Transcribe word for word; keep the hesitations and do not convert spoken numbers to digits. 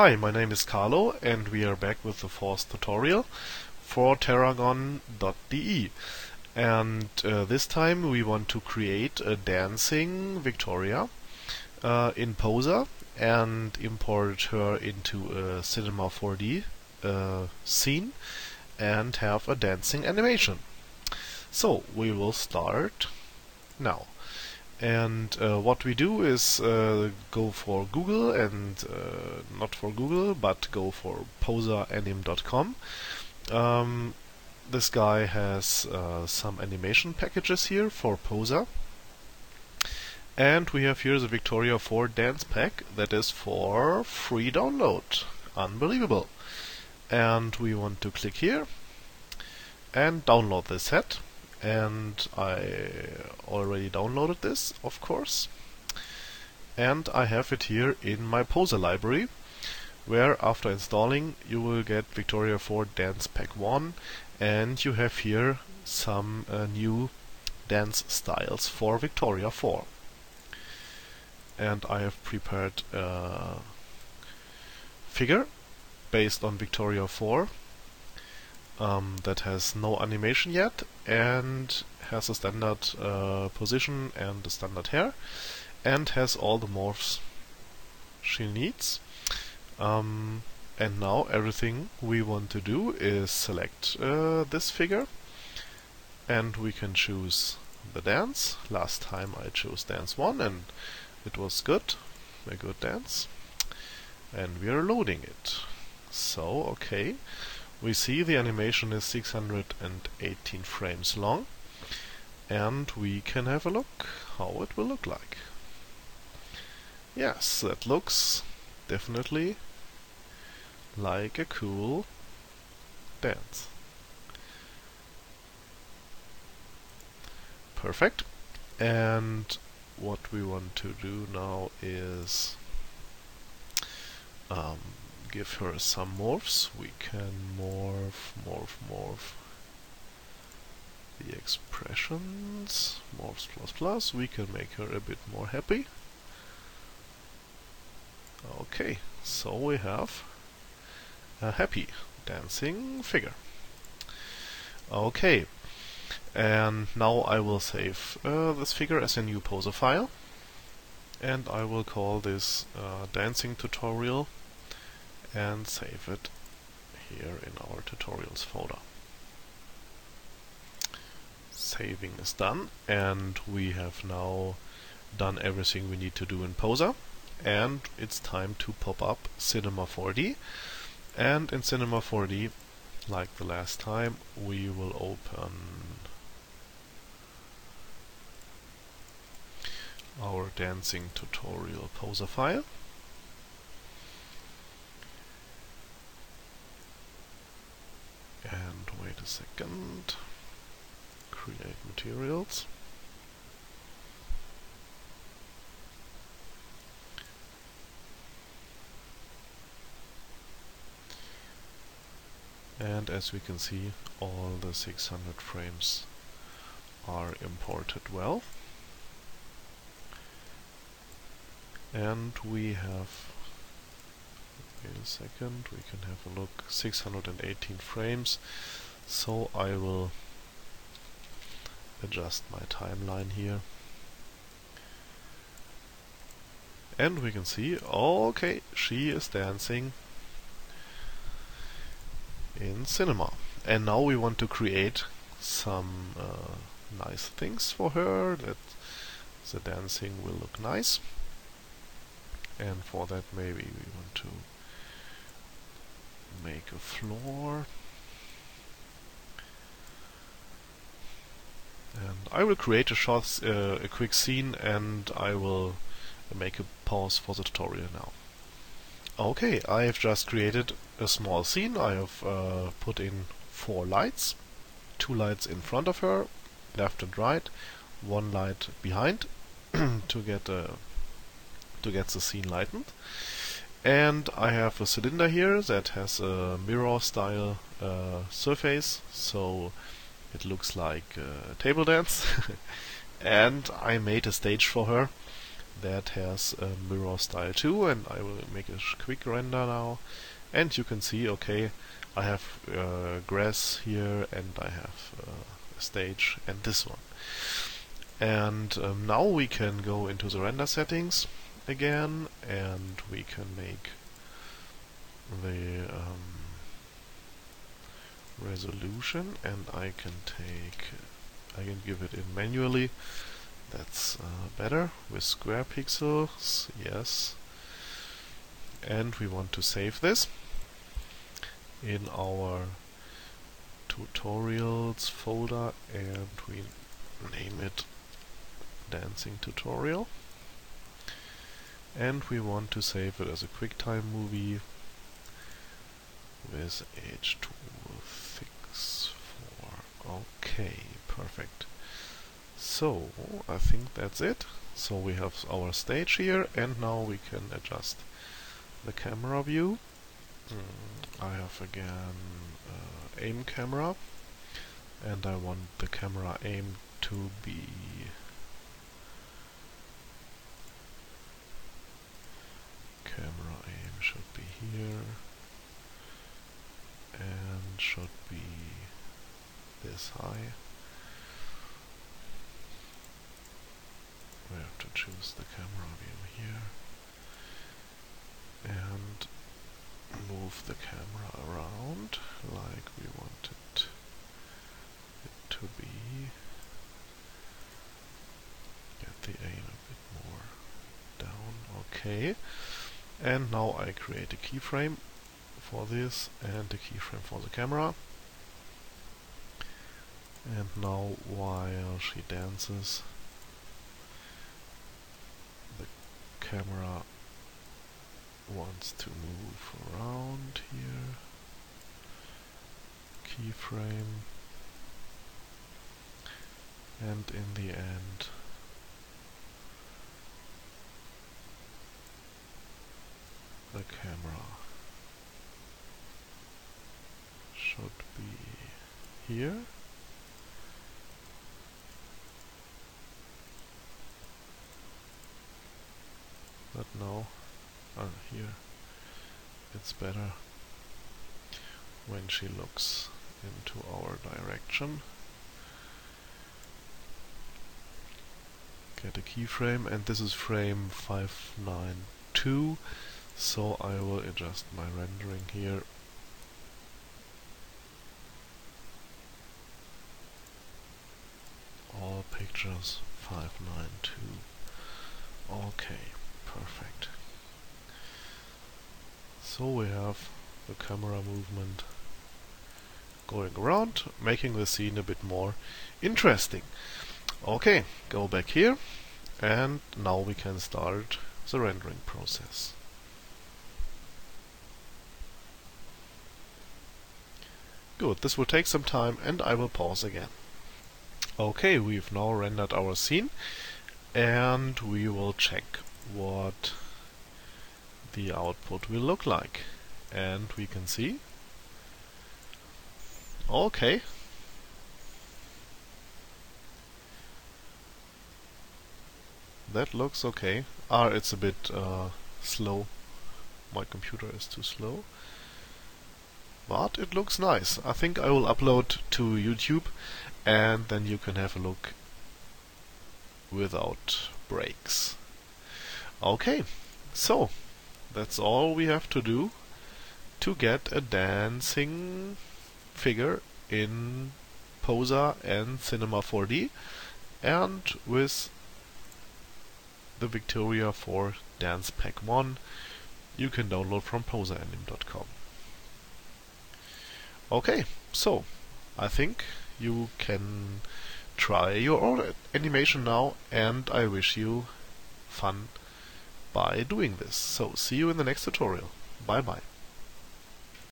Hi, my name is Carlo and we are back with the fourth tutorial for Terragon dot D E, and uh, this time we want to create a dancing Victoria uh, in Poser and import her into a Cinema four D uh, scene and have a dancing animation. So we will start now. And uh, what we do is uh, go for Google and uh, not for Google, but go for poseranim dot com. Um, this guy has uh, some animation packages here for Poser, and we have here the Victoria four Dance Pack that is for free download. Unbelievable! And we want to click here and download this set. And I already downloaded this, of course, and I have it here in my Poser library, where after installing you will get Victoria four Dance Pack one, and you have here some uh, new dance styles for Victoria four. And I have prepared a figure based on Victoria four. Um, that has no animation yet and has a standard uh, position and a standard hair and has all the morphs she needs. Um, and now everything we want to do is select uh, this figure, and we can choose the dance. Last time I chose dance one and it was good, a good dance. And we are loading it. So, okay. We see the animation is six hundred eighteen frames long, and we can have a look how it will look like. Yes, that looks definitely like a cool dance. Perfect. And what we want to do now is um, give her some morphs. We can morph, morph, morph the expressions, morphs plus plus. We can make her a bit more happy. Okay, so we have a happy dancing figure. Okay, and now I will save uh, this figure as a new Poser file, and I will call this uh, dancing tutorial and save it here in our tutorials folder. Saving is done, and we have now done everything we need to do in Poser, and it's time to pop up Cinema four D. And in Cinema four D, like the last time, we will open our dancing tutorial Poser file. And wait a second, create materials. And as we can see, all the six hundred frames are imported well. And we have in a second, we can have a look, six hundred eighteen frames, so I will adjust my timeline here. And we can see, okay, she is dancing in Cinema. And now we want to create some uh, nice things for her, that the dancing will look nice. And for that maybe we want to make a floor, and I will create a short, uh, a quick scene, and I will make a pause for the tutorial now. Okay, I have just created a small scene. I have uh, put in four lights, two lights in front of her, left and right, one light behind, to get uh, to get the scene lightened. And I have a cylinder here that has a mirror-style uh, surface, so it looks like a table dance. And I made a stage for her that has a mirror style too, and I will make a quick render now, and you can see, okay, I have uh, grass here, and I have uh, a stage, and this one. And um, now we can go into the render settings again, and we can make the um, resolution, and I can take, I can give it in manually. That's uh, better, with square pixels, yes. And we want to save this in our tutorials folder, and we name it Dancing Tutorial. And we want to save it as a QuickTime movie with H two sixty-four. Okay, perfect. So, I think that's it. So we have our stage here, and now we can adjust the camera view. Mm, I have again uh, aim camera, and I want the camera aim to be camera aim should be here and should be this high. We have to choose the camera view here and move the camera around like we want it to be. Get the aim a bit more down. Okay. And now I create a keyframe for this and a keyframe for the camera. And now while she dances, camera wants to move around here. Keyframe. And in the end, the camera should be here. But now, oh, here, it's better when she looks into our direction. Get a keyframe, and this is frame five nine two, so I will adjust my rendering here. All pictures five nine two. Okay. Perfect. So we have the camera movement going around, making the scene a bit more interesting. Okay, go back here, and now we can start the rendering process. Good, this will take some time, and I will pause again. Okay, we've now rendered our scene, and we will check what the output will look like. And we can see, okay, that looks okay. Ah, it's a bit uh, slow. My computer is too slow. But it looks nice. I think I will upload to YouTube, and then you can have a look without breaks. Okay, so that's all we have to do to get a dancing figure in Poser and Cinema four D, and with the Victoria four Dance Pack one you can download from poser anim dot com. Okay, so I think you can try your own animation now, and I wish you fun by doing this. So see you in the next tutorial. Bye bye.